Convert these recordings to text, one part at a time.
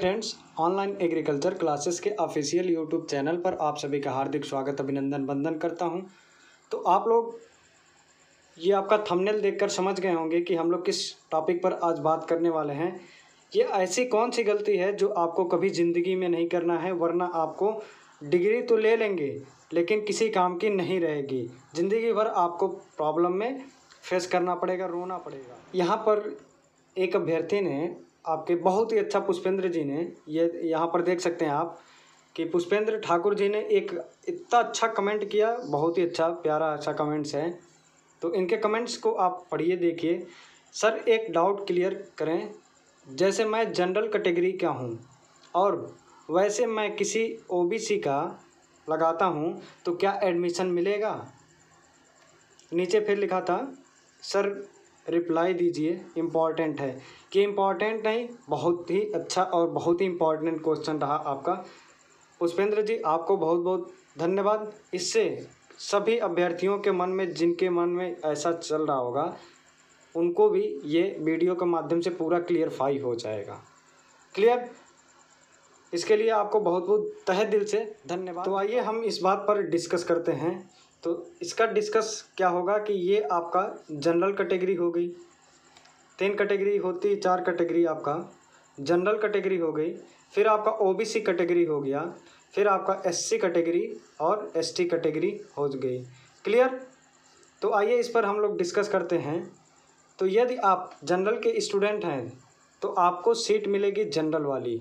Friends, online agriculture classes के official YouTube channel पर आप सभी का हार्दिक स्वागत अभिनंदन बंदन करता हूं। तो आप लोग ये आपका थंबनेल देखकर समझ गए होंगे कि हम लोग किस टॉपिक पर आज बात करने वाले हैं। ये ऐसी कौन सी गलती है जो आपको कभी ज़िंदगी में नहीं करना है, वरना आपको डिग्री तो ले लेंगे लेकिन किसी काम की नहीं रहेगी, ज़िंदगी भर आपको प्रॉब्लम में फेस करना पड़ेगा, रोना पड़ेगा। यहाँ पर एक अभ्यर्थी ने, आपके बहुत ही अच्छा पुष्पेंद्र जी ने, ये यहाँ पर देख सकते हैं आप कि पुष्पेंद्र ठाकुर जी ने एक इतना अच्छा कमेंट किया, बहुत ही अच्छा प्यारा अच्छा कमेंट्स है। तो इनके कमेंट्स को आप पढ़िए, देखिए। सर, एक डाउट क्लियर करें, जैसे मैं जनरल कैटेगरी का हूँ और वैसे मैं किसी ओबीसी का लगाता हूँ तो क्या एडमिशन मिलेगा? नीचे फिर लिखा था, सर रिप्लाई दीजिए, इम्पॉर्टेंट है कि इम्पॉर्टेंट नहीं। बहुत ही अच्छा और बहुत ही इम्पॉर्टेंट क्वेश्चन रहा आपका पुष्पेंद्र जी, आपको बहुत बहुत धन्यवाद। इससे सभी अभ्यर्थियों के मन में, जिनके मन में ऐसा चल रहा होगा, उनको भी ये वीडियो के माध्यम से पूरा क्लियरफाई हो जाएगा। क्लियर? इसके लिए आपको बहुत बहुत तहे दिल से धन्यवाद। तो आइए हम इस बात पर डिस्कस करते हैं। तो इसका डिस्कस क्या होगा कि ये आपका जनरल कैटेगरी हो गई, 3 कैटेगरी होती, 4 कैटेगरी आपका जनरल कैटेगरी हो गई, फिर आपका ओबीसी कैटेगरी हो गया, फिर आपका एससी कैटेगरी और एसटी कैटेगरी हो गई। क्लियर? तो आइए इस पर हम लोग डिस्कस करते हैं। तो यदि आप जनरल के स्टूडेंट हैं तो आपको सीट मिलेगी जनरल वाली,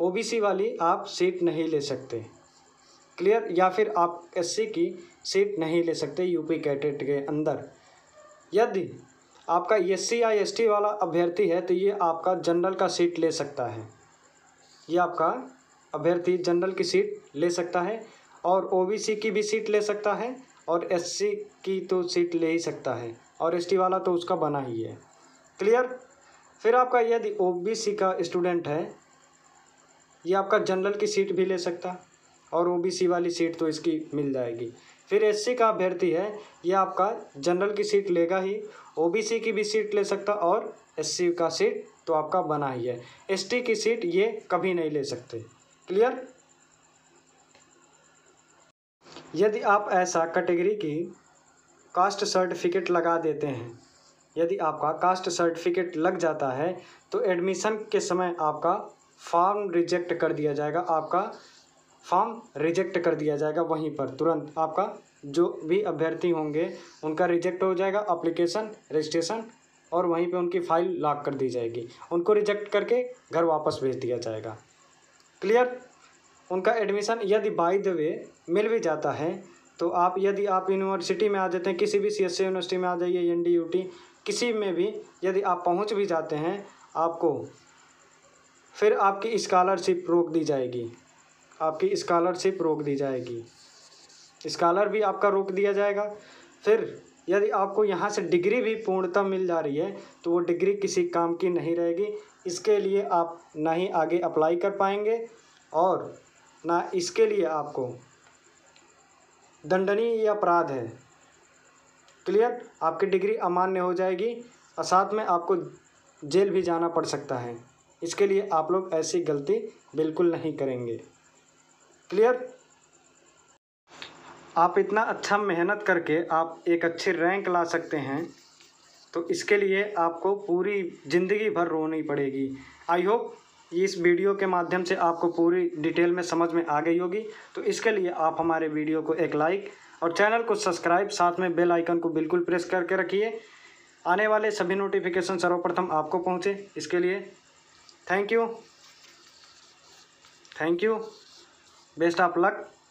ओबीसी वाली आप सीट नहीं ले सकते। क्लियर? या फिर आप एससी की सीट नहीं ले सकते यूपी कैडेट के अंदर। यदि आपका एससी या एसटी वाला अभ्यर्थी है तो ये आपका जनरल का सीट ले सकता है, ये आपका अभ्यर्थी जनरल की सीट ले सकता है और ओबीसी की भी सीट ले सकता है और एससी की तो सीट ले ही सकता है और एसटी वाला तो उसका बना ही है। क्लियर? फिर आपका यदि ओबीसी का स्टूडेंट है, ये आपका जनरल की सीट भी ले सकता है और ओबीसी वाली सीट तो इसकी मिल जाएगी। फिर एससी का अभ्यर्थी है, यह आपका जनरल की सीट लेगा ही, ओबीसी की भी सीट ले सकता और एससी का सीट तो आपका बना ही है, एसटी की सीट ये कभी नहीं ले सकते। क्लियर? यदि आप ऐसा कैटेगरी की कास्ट सर्टिफिकेट लगा देते हैं, यदि आपका कास्ट सर्टिफिकेट लग जाता है तो एडमिशन के समय आपका फॉर्म रिजेक्ट कर दिया जाएगा, आपका फॉर्म रिजेक्ट कर दिया जाएगा वहीं पर तुरंत। आपका जो भी अभ्यर्थी होंगे उनका रिजेक्ट हो जाएगा अप्लीकेशन, रजिस्ट्रेशन, और वहीं पे उनकी फ़ाइल लॉक कर दी जाएगी, उनको रिजेक्ट करके घर वापस भेज दिया जाएगा। क्लियर? उनका एडमिशन यदि बाय द वे मिल भी जाता है तो आप, यदि आप यूनिवर्सिटी में आ जाते हैं, किसी भी CSS यूनिवर्सिटी में आ जाइए, NDUT किसी में भी यदि आप पहुँच भी जाते हैं, आपको फिर आपकी स्कॉलरशिप रोक दी जाएगी, आपकी स्कॉलरशिप रोक दी जाएगी, स्कॉलर भी आपका रोक दिया जाएगा। फिर यदि आपको यहाँ से डिग्री भी पूर्णतः मिल जा रही है तो वो डिग्री किसी काम की नहीं रहेगी, इसके लिए आप ना ही आगे अप्लाई कर पाएंगे और ना इसके लिए आपको दंडनीय अपराध है। क्लियर? आपकी डिग्री अमान्य हो जाएगी और साथ में आपको जेल भी जाना पड़ सकता है, इसके लिए आप लोग ऐसी गलती बिल्कुल नहीं करेंगे। क्लियर? आप इतना अच्छा मेहनत करके आप एक अच्छी रैंक ला सकते हैं, तो इसके लिए आपको पूरी ज़िंदगी भर रोनी पड़ेगी। आई होप इस वीडियो के माध्यम से आपको पूरी डिटेल में समझ में आ गई होगी। तो इसके लिए आप हमारे वीडियो को एक लाइक और चैनल को सब्सक्राइब, साथ में बेल आइकन को बिल्कुल प्रेस करके रखिए, आने वाले सभी नोटिफिकेशन सर्वप्रथम आपको पहुँचे। इसके लिए thank you, best of luck.